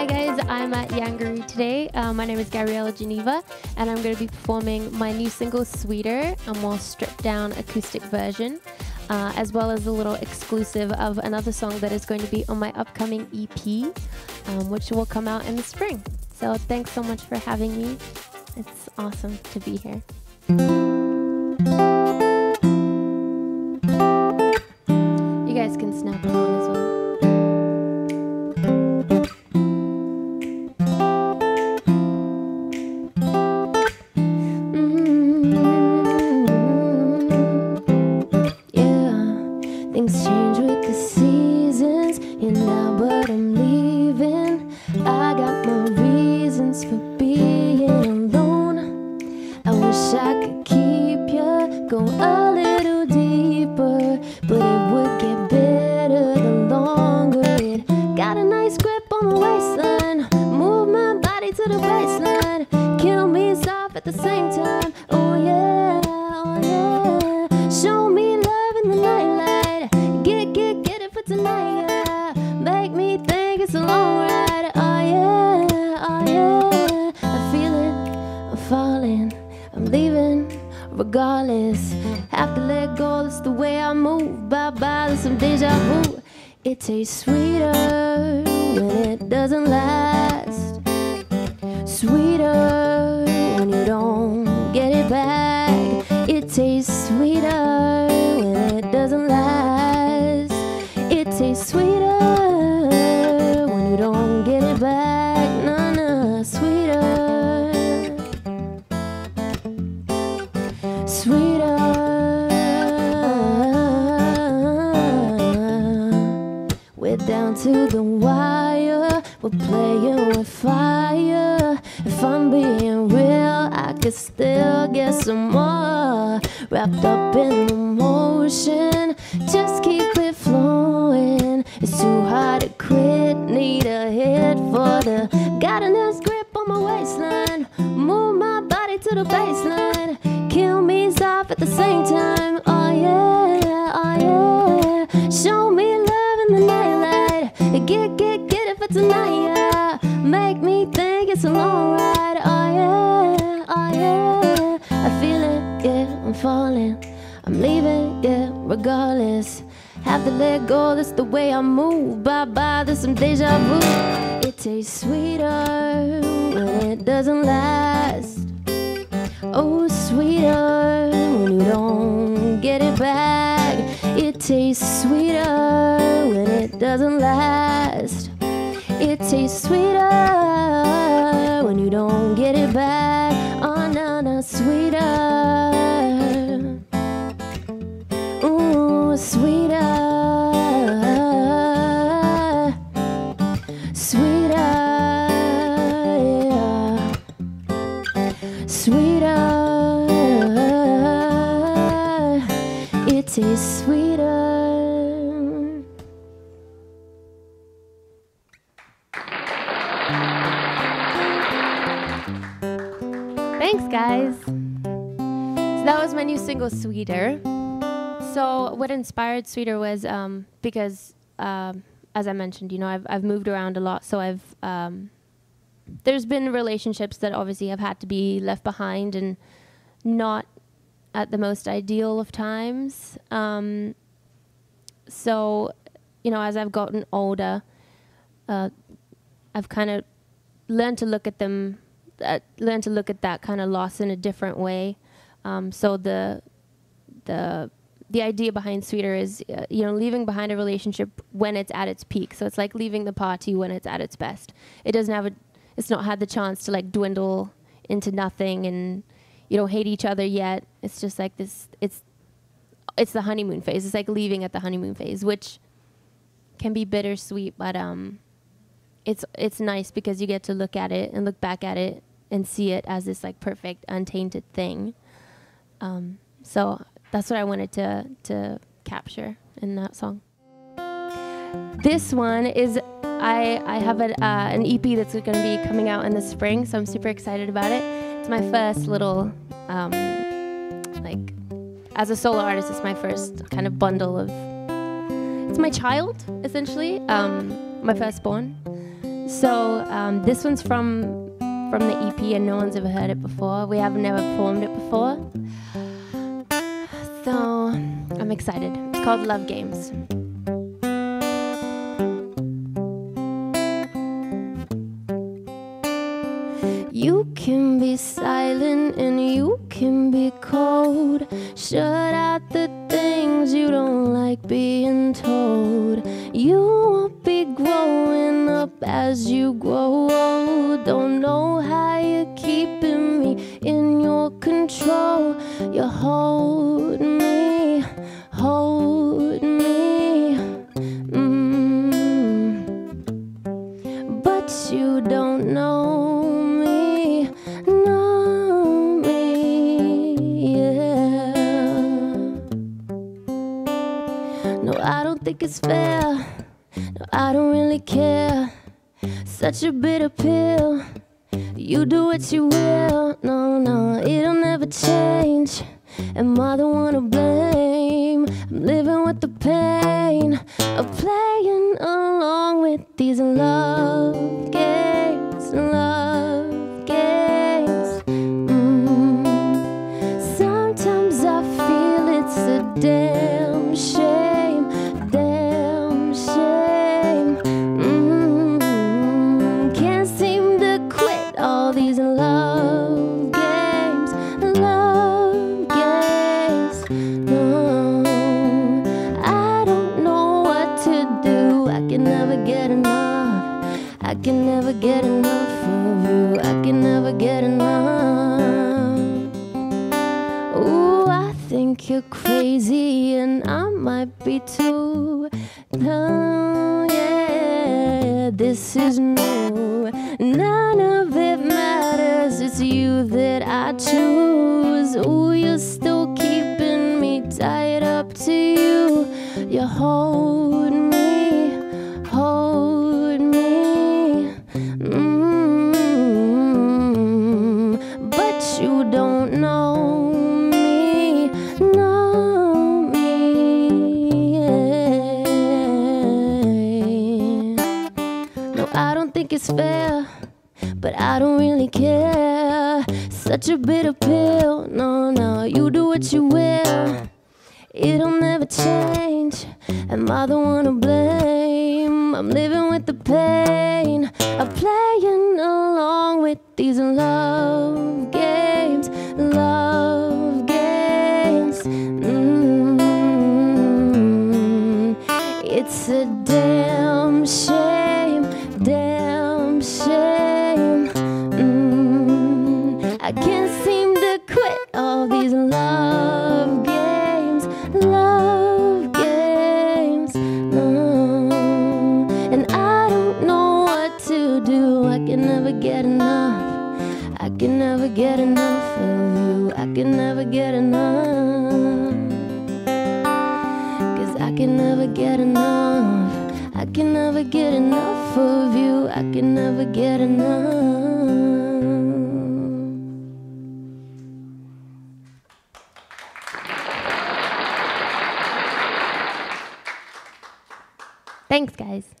Hi guys, I'm at Yangaroo today. My name is Gabriela Geneva and I'm going to be performing my new single Sweeter, a more stripped down acoustic version, as well as a little exclusive of another song that is going to be on my upcoming EP, which will come out in the spring. So thanks so much for having me. It's awesome to be here. Things change with the seasons, you know, but I'm leaving. I got more reasons for being alone. I wish I could keep you, go a little deeper, but it would get better the longer it. Got a nice grip on my waistline, move my body to the baseline, kill me soft at the same time. Oh yeah, oh yeah. Show me love in the nightlife. Get it for tonight, yeah. Make me think it's a long ride. Oh yeah, oh yeah. I feel it, I'm falling, I'm leaving regardless. Have to let go, that's the way I move. Bye-bye, there's some deja vu. It tastes sweeter when it doesn't last, sweeter when you don't get it back. It tastes sweeter when it doesn't last, sweeter when you don't get it back. No, no, sweeter, sweeter. We're down to the wire, we're playing with fire. If I'm being real, I could still get some more. Wrapped up in emotion, just keep it flowing. It's too hard to quit, need a hit for the. Got a nice grip on my waistline, move my body to the baseline, kill me soft at the same time. Oh yeah, oh yeah. Show me love in the nightlight, get it for tonight, yeah. Make me think it's a long ride. Oh yeah, oh yeah. I feel it, yeah, I'm falling, I'm leaving, yeah, regardless. Have to let go, that's the way I move. Bye-bye, there's some deja vu. It tastes sweeter when it doesn't last. Oh, sweeter when you don't get it back. It tastes sweeter when it doesn't last. It tastes sweeter when you don't get it back. Oh, no, no, sweeter. Ooh, sweeter. Sweeter, it is sweeter. Thanks, guys. So that was my new single, Sweeter. So what inspired Sweeter was because, as I mentioned, you know, I've moved around a lot, so there's been relationships that obviously have had to be left behind and not at the most ideal of times. So, you know, as I've gotten older, I've kind of learned to look at them, learned to look at that kind of loss in a different way. So the idea behind Sweeter is, you know, leaving behind a relationship when it's at its peak. So it's like leaving the party when it's at its best. It doesn't have a It's not had the chance to like dwindle into nothing and you don't hate each other yet. It's just like this, it's the honeymoon phase. It's like leaving at the honeymoon phase, which can be bittersweet, but it's nice because you get to look at it and look back at it and see it as this like perfect untainted thing. So that's what I wanted to capture in that song. This one is I have an EP that's going to be coming out in the spring, so I'm super excited about it. It's my first little, like, as a solo artist, it's my first kind of bundle of, it's my child, essentially, my firstborn. So this one's from the EP and no one's ever heard it before. We have never performed it before. So I'm excited. It's called Love Games. You can be silent and you can be cold. Shut out the things you don't like being told. You won't be growing up as you grow old. Don't know how you're keeping me in your control. You hold me, hold me. But you don't know. I don't think it's fair. No, I don't really care. Such a bitter pill. You do what you will. No, no, it'll never change. Am I the one to blame? I'm living with the pain of playing along with these love games. Love games. Sometimes I feel it's a damn shame. I can never get enough of you. I can never get enough. Ooh, I think you're crazy and I might be too. No, yeah, this is new. None of it matters, it's you that I choose. Ooh, you're still keeping me tied up to you. You hold me, hold me. But you don't know me, yeah. No, I don't think it's fair, but I don't really care. Such a bitter pill, no, no, you do what you will. It'll never change, am I the one to blame? I'm living with the pain of playing along with these love games. Love games. It's a damn shame, damn shame. I can't seem to quit all these love games. Love games, no. And I don't know what to do. I can never get enough. I can never get enough of you. I can never get enough. 'Cause I can never get enough. I can never get enough of you. I can never get enough. Thanks, guys.